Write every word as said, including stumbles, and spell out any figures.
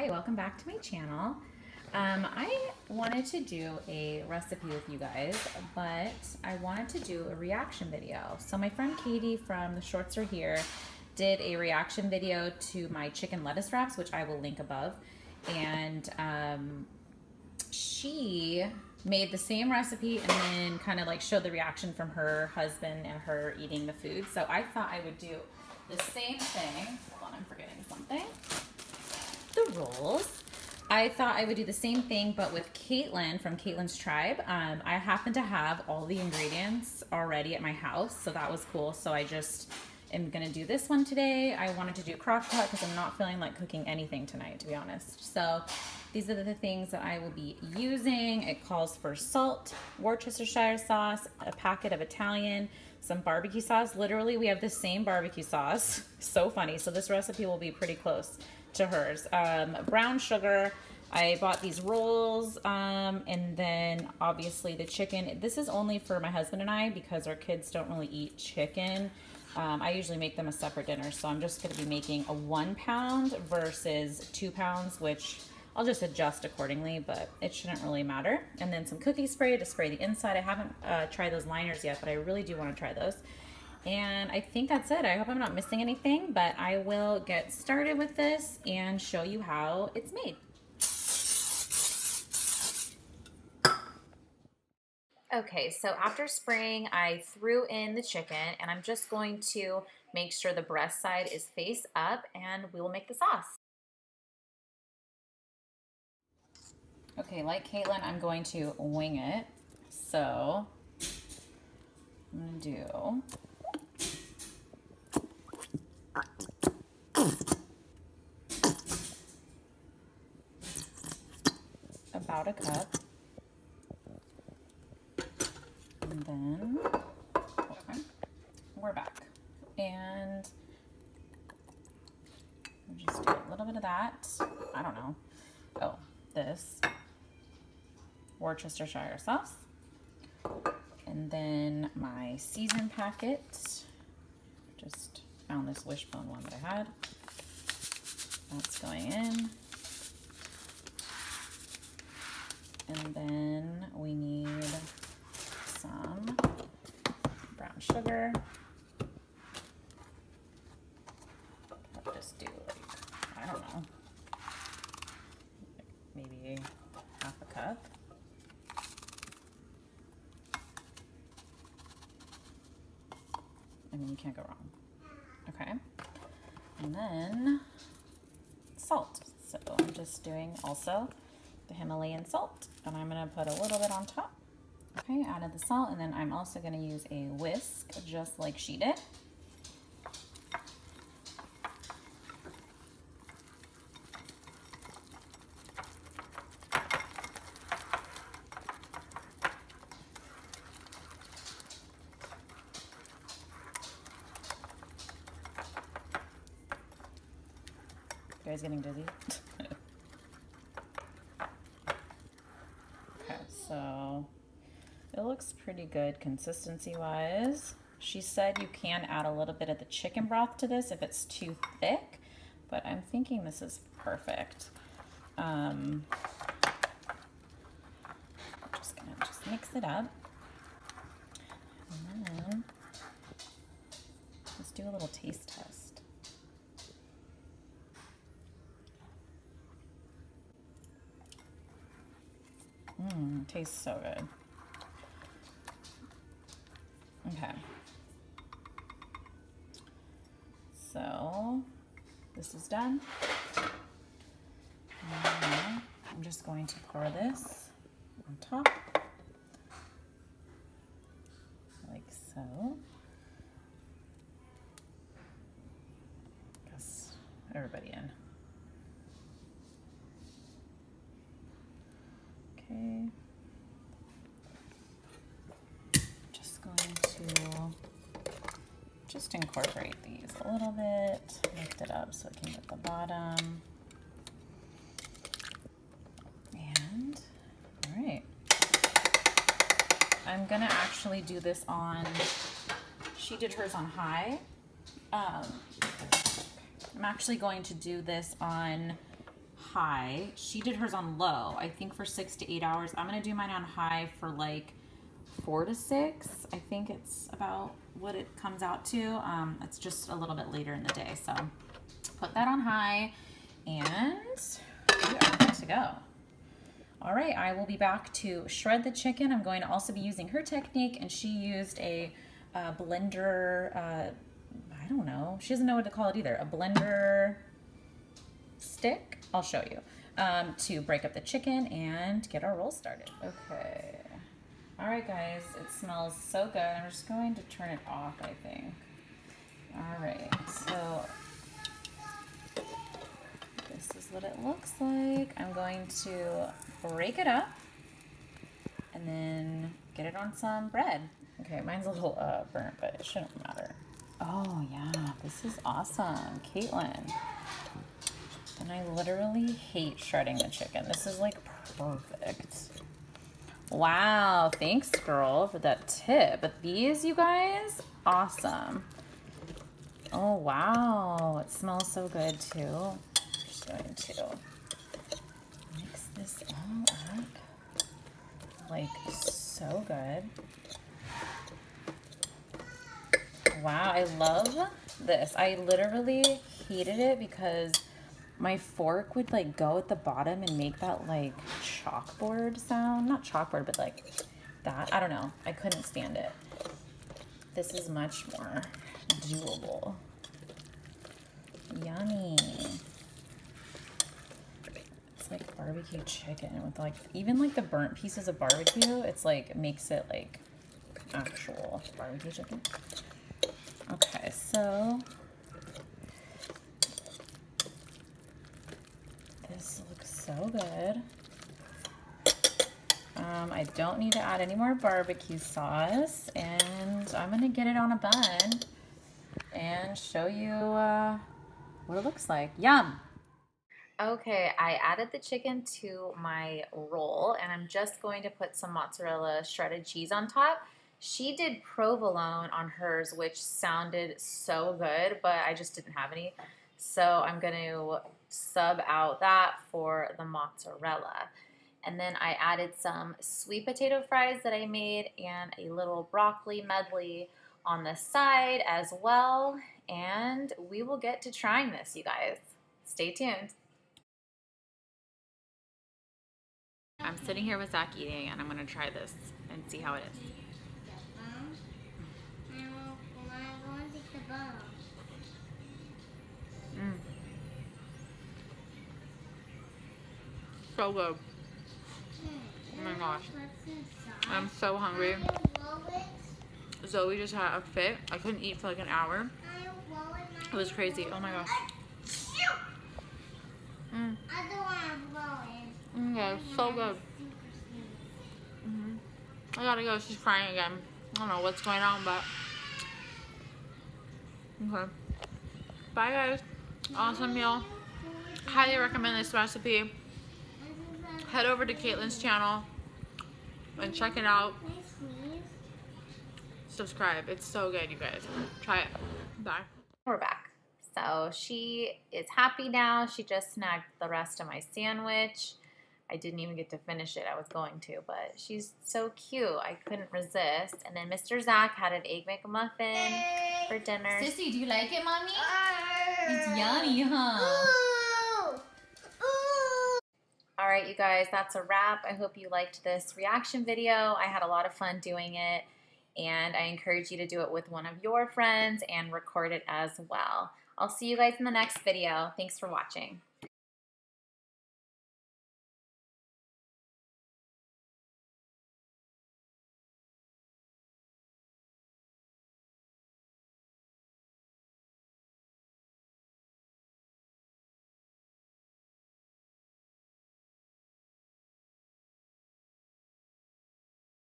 Hi, welcome back to my channel. Um, I wanted to do a recipe with you guys, but I wanted to do a reaction video. So my friend Katie from The Shorts Are Here did a reaction video to my chicken lettuce wraps, which I will link above. And um, she made the same recipe and then kind of like showed the reaction from her husband and her eating the food. So I thought I would do the same thing. Hold on, I'm forgetting something. The rolls. I thought I would do the same thing, but with Katlyn from Katlyn's Tribe. Um, I happen to have all the ingredients already at my house, so that was cool. So I just am gonna do this one today. I wanted to do crock pot because I'm not feeling like cooking anything tonight, to be honest. So these are the things that I will be using. It calls for salt, Worcestershire sauce, a packet of Italian, some barbecue sauce. Literally, we have the same barbecue sauce. So funny. So this recipe will be pretty close to hers. Um, brown sugar. I bought these rolls, um, and then obviously the chicken. This is only for my husband and I because our kids don't really eat chicken. Um, I usually make them a separate dinner, so I'm just going to be making a one pound versus two pounds, which I'll just adjust accordingly, but it shouldn't really matter. And then some cookie spray to spray the inside. I haven't uh, tried those liners yet, but I really do want to try those. And I think that's it. I hope I'm not missing anything, but I will get started with this and show you how it's made. Okay, so after spraying, I threw in the chicken, and I'm just going to make sure the breast side is face up, and we will make the sauce. Okay, like Katlyn, I'm going to wing it. So I'm gonna do about a cup, and then hold on, we're back, and we'll just do a little bit of that. I don't know. Oh, this Worcestershire sauce, and then my season packet. Just found this Wishbone one that I had. That's going in. And then we need some brown sugar. I'll just do like, I don't know, maybe half a cup. I mean, you can't go wrong. Okay, and then salt. So I'm just doing also the Himalayan salt, and I'm gonna put a little bit on top. Okay, added the salt, and then I'm also gonna use a whisk, just like she did. You guys getting dizzy? Okay, so it looks pretty good consistency wise. She said you can add a little bit of the chicken broth to this if it's too thick, but I'm thinking this is perfect. Um, I'm just gonna just mix it up. And then let's do a little taste test. Mmm, tastes so good. Okay. So, this is done. And I'm just going to pour this on top. Like so. Guess everybody in. Just going to just incorporate these a little bit, lift it up so it can get the bottom. And all right, I'm gonna actually do this on, she did hers on high. Um, I'm actually going to do this on high. She did hers on low, I think, for six to eight hours. I'm gonna do mine on high for like four to six. I think it's about what it comes out to. Um, it's just a little bit later in the day. So put that on high and we are good to go. All right, I will be back to shred the chicken. I'm going to also be using her technique, and she used a uh, blender, uh, I don't know, she doesn't know what to call it either, a blender stick, I'll show you, um, to break up the chicken and get our roll started. Okay. All right, guys, it smells so good. I'm just going to turn it off, I think. All right, so this is what it looks like. I'm going to break it up and then get it on some bread. Okay, mine's a little uh, burnt, but it shouldn't matter. Oh yeah, this is awesome, Katlyn. And I literally hate shredding the chicken. This is like perfect. Wow, thanks girl for that tip. But these, you guys, awesome. Oh wow, it smells so good too. I'm just going to mix this all up, like so good. Wow, I love this. I literally hated it because my fork would like go at the bottom and make that like chalkboard sound. Not chalkboard, but like that. I don't know. I couldn't stand it. This is much more doable. Yummy. It's like barbecue chicken with like, even like the burnt pieces of barbecue, it's like makes it like actual barbecue chicken. Okay, so this looks so good. Um, I don't need to add any more barbecue sauce, and I'm gonna get it on a bun and show you uh, what it looks like. Yum! Okay, I added the chicken to my roll, and I'm just going to put some mozzarella shredded cheese on top. She did provolone on hers, which sounded so good, but I just didn't have any. So I'm going to sub out that for the mozzarella. And then I added some sweet potato fries that I made and a little broccoli medley on the side as well. And we will get to trying this, you guys. Stay tuned. I'm sitting here with Zach eating, and I'm going to try this and see how it is. Mm. So good. Oh my gosh. I'm so hungry. Zoe just had a fit. I couldn't eat for like an hour. It was crazy. Oh my gosh. Mm. Okay, so good. Mm-hmm. I gotta go. She's crying again. I don't know what's going on, but. Okay. Bye, guys. Awesome meal. Highly recommend this recipe. Head over to Katlyn's channel and check it out. Subscribe. It's so good, you guys. Try it. Bye. We're back. So she is happy now. She just snagged the rest of my sandwich. I didn't even get to finish it. I was going to, but she's so cute. I couldn't resist. And then Mister Zach had an Egg McMuffin for dinner. Sissy, do you like it, Mommy? Uh, it's yummy, huh? Ooh, ooh. All right, you guys, that's a wrap. I hope you liked this reaction video. I had a lot of fun doing it, and I encourage you to do it with one of your friends and record it as well. I'll see you guys in the next video. Thanks for watching.